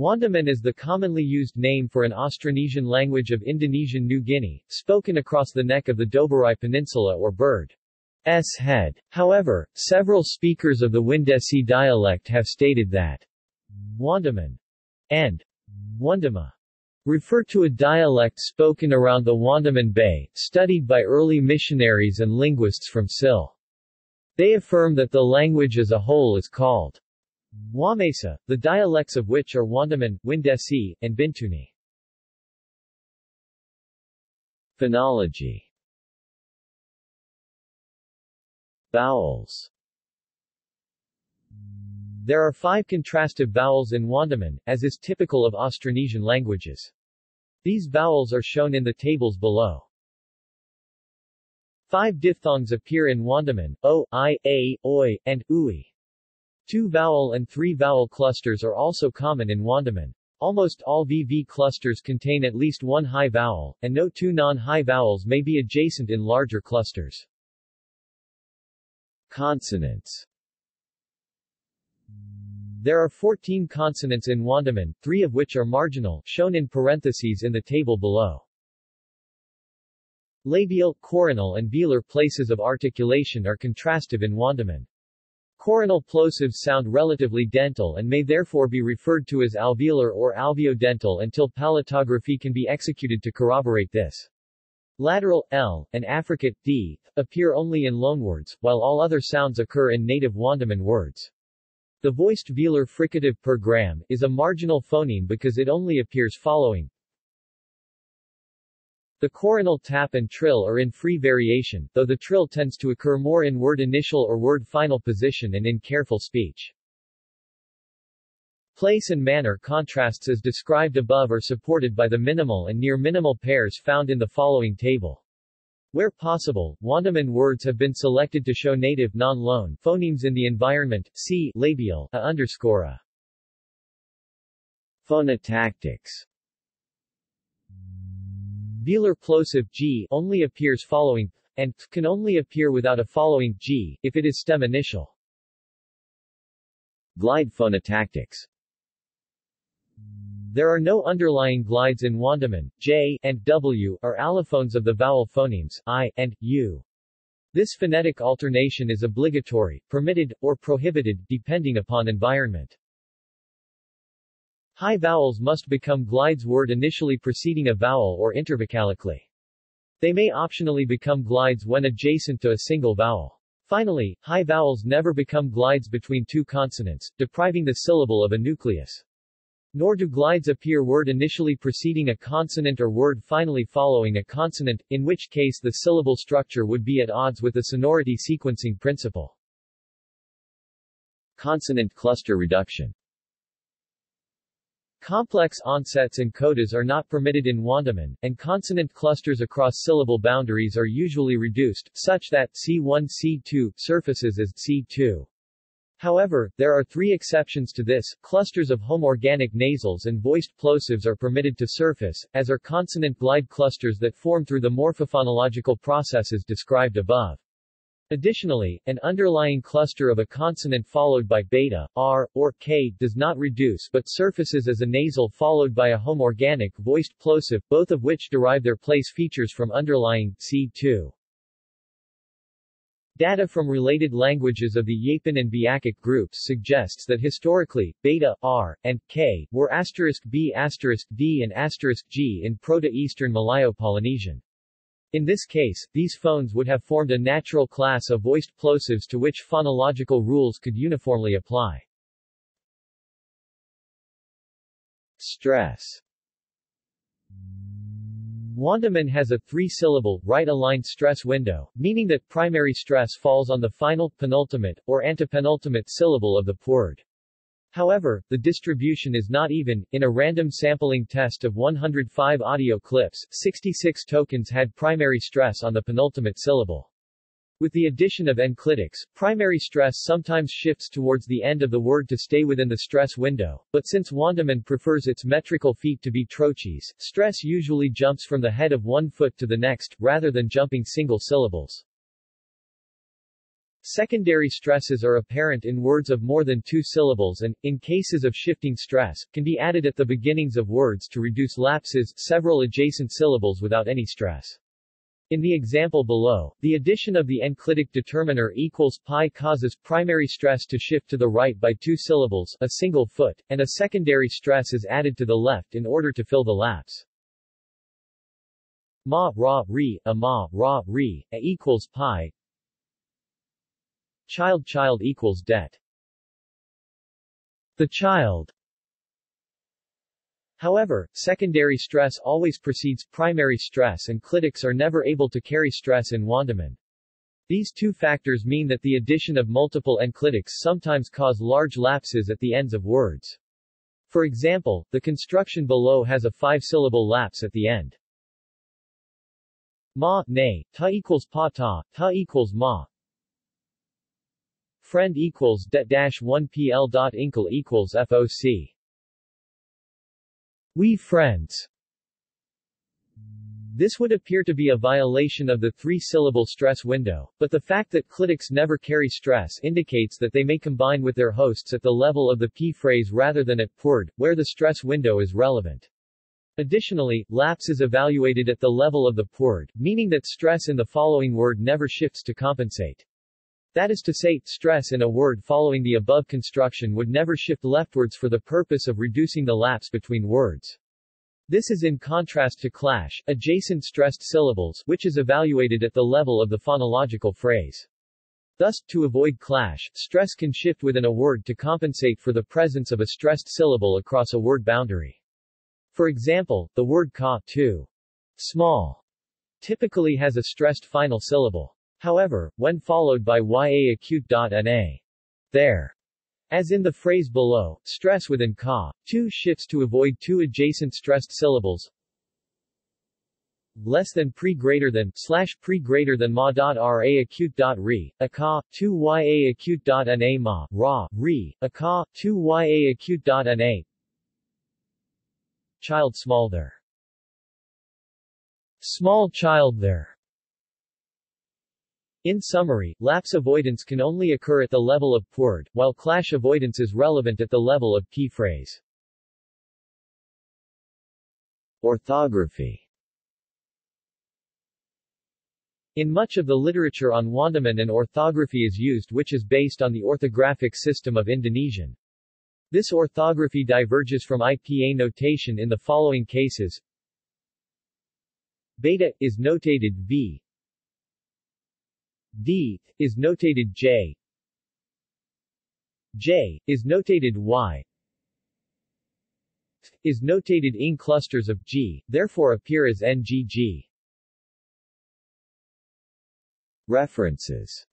Wandamen is the commonly used name for an Austronesian language of Indonesian New Guinea, spoken across the neck of the Doberai Peninsula or Bird's Head. However, several speakers of the Windesi dialect have stated that Wandamen and Wondama refer to a dialect spoken around the Wandamen Bay, studied by early missionaries and linguists from SIL. They affirm that the language as a whole is called Wamesa, the dialects of which are Wandamen, Windesi, and Bintuni. Phonology. Vowels. There are 5 contrastive vowels in Wandamen, as is typical of Austronesian languages. These vowels are shown in the tables below. 5 diphthongs appear in Wandamen: o, I, a, oi, and ui. 2 vowel and 3 vowel clusters are also common in Wandamen. Almost all VV clusters contain at least 1 high vowel, and no 2 non-high vowels may be adjacent in larger clusters. Consonants. There are 14 consonants in Wandamen, 3 of which are marginal, shown in parentheses in the table below. Labial, coronal and velar places of articulation are contrastive in Wandamen. Coronal plosives sound relatively dental and may therefore be referred to as alveolar or alveodental until palatography can be executed to corroborate this. Lateral, L, and affricate, D, appear only in loanwords, while all other sounds occur in native Wandamen words. The voiced velar fricative per gram is a marginal phoneme because it only appears following. The coronal tap and trill are in free variation, though the trill tends to occur more in word initial or word final position and in careful speech. Place and manner contrasts as described above are supported by the minimal and near-minimal pairs found in the following table. Where possible, Wandamen words have been selected to show native non-loan phonemes in the environment, see labial _a. Phonotactics. Velar plosive g only appears following and can only appear without a following g if it is stem initial. Glide phonotactics. There are no underlying glides in Wandamen. J and W are allophones of the vowel phonemes I and U. This phonetic alternation is obligatory, permitted, or prohibited, depending upon environment. High vowels must become glides word initially preceding a vowel or intervocalically. They may optionally become glides when adjacent to a single vowel. Finally, high vowels never become glides between 2 consonants, depriving the syllable of a nucleus. Nor do glides appear word initially preceding a consonant or word finally following a consonant, in which case the syllable structure would be at odds with the sonority sequencing principle. Consonant cluster reduction. Complex onsets and codas are not permitted in Wandamen, and consonant clusters across syllable boundaries are usually reduced, such that C1-C2 surfaces as C2. However, there are 3 exceptions to this. Clusters of homorganic nasals and voiced plosives are permitted to surface, as are consonant glide clusters that form through the morphophonological processes described above. Additionally, an underlying cluster of a consonant followed by beta, r, or k does not reduce but surfaces as a nasal followed by a homorganic voiced plosive, both of which derive their place features from underlying C2. Data from related languages of the Yapen and Biakic groups suggests that historically, beta, r, and k were *b, *d, and *g in Proto-Eastern Malayo-Polynesian. In this case, these phones would have formed a natural class of voiced plosives to which phonological rules could uniformly apply. Stress. Wandamen has a 3-syllable, right-aligned stress window, meaning that primary stress falls on the final, penultimate, or antepenultimate syllable of the word. However, the distribution is not even. In a random sampling test of 105 audio clips, 66 tokens had primary stress on the penultimate syllable. With the addition of enclitics, primary stress sometimes shifts towards the end of the word to stay within the stress window, but since Wandamen prefers its metrical feet to be trochees, stress usually jumps from the head of one foot to the next, rather than jumping single syllables. Secondary stresses are apparent in words of more than two syllables and, in cases of shifting stress, can be added at the beginnings of words to reduce lapses several adjacent syllables without any stress. In the example below, the addition of the enclitic determiner equals pi causes primary stress to shift to the right by two syllables, a single foot, and a secondary stress is added to the left in order to fill the lapse. Ma, ra, re, a ma, ra, re, a equals pi. Child, child equals debt. The child. However, secondary stress always precedes primary stress and clitics are never able to carry stress in Wandamen. These two factors mean that the addition of multiple enclitics sometimes cause large lapses at the ends of words. For example, the construction below has a five-syllable lapse at the end. Ma, ne, ta equals pa ta equals ma. Friend equals det-1pl. Inkle equals foc. We friends. This would appear to be a violation of the three-syllable stress window, but the fact that clitics never carry stress indicates that they may combine with their hosts at the level of the p phrase rather than at pword, where the stress window is relevant. Additionally, lapse is evaluated at the level of the pword, meaning that stress in the following word never shifts to compensate. That is to say, stress in a word following the above construction would never shift leftwards for the purpose of reducing the lapse between words. This is in contrast to clash, adjacent stressed syllables, which is evaluated at the level of the phonological phrase. Thus, to avoid clash, stress can shift within a word to compensate for the presence of a stressed syllable across a word boundary. For example, the word ka, too small, typically has a stressed final syllable. However, when followed by ya acute.na, there, as in the phrase below, stress within ka, too shifts to avoid two adjacent stressed syllables. Less than pre greater than slash pre greater than ma.ra acute.re, a ka, too ya acute.na ma, ra, re, a ka, too ya acute.na. Child small there. Small child there. In summary, lapse avoidance can only occur at the level of pword, while clash avoidance is relevant at the level of p phrase. Orthography. In much of the literature on Wandamen, an orthography is used which is based on the orthographic system of Indonesian. This orthography diverges from IPA notation in the following cases. Beta is notated V. D is notated J. J is notated Y. T is notated in clusters of G, therefore appear as NGG. References.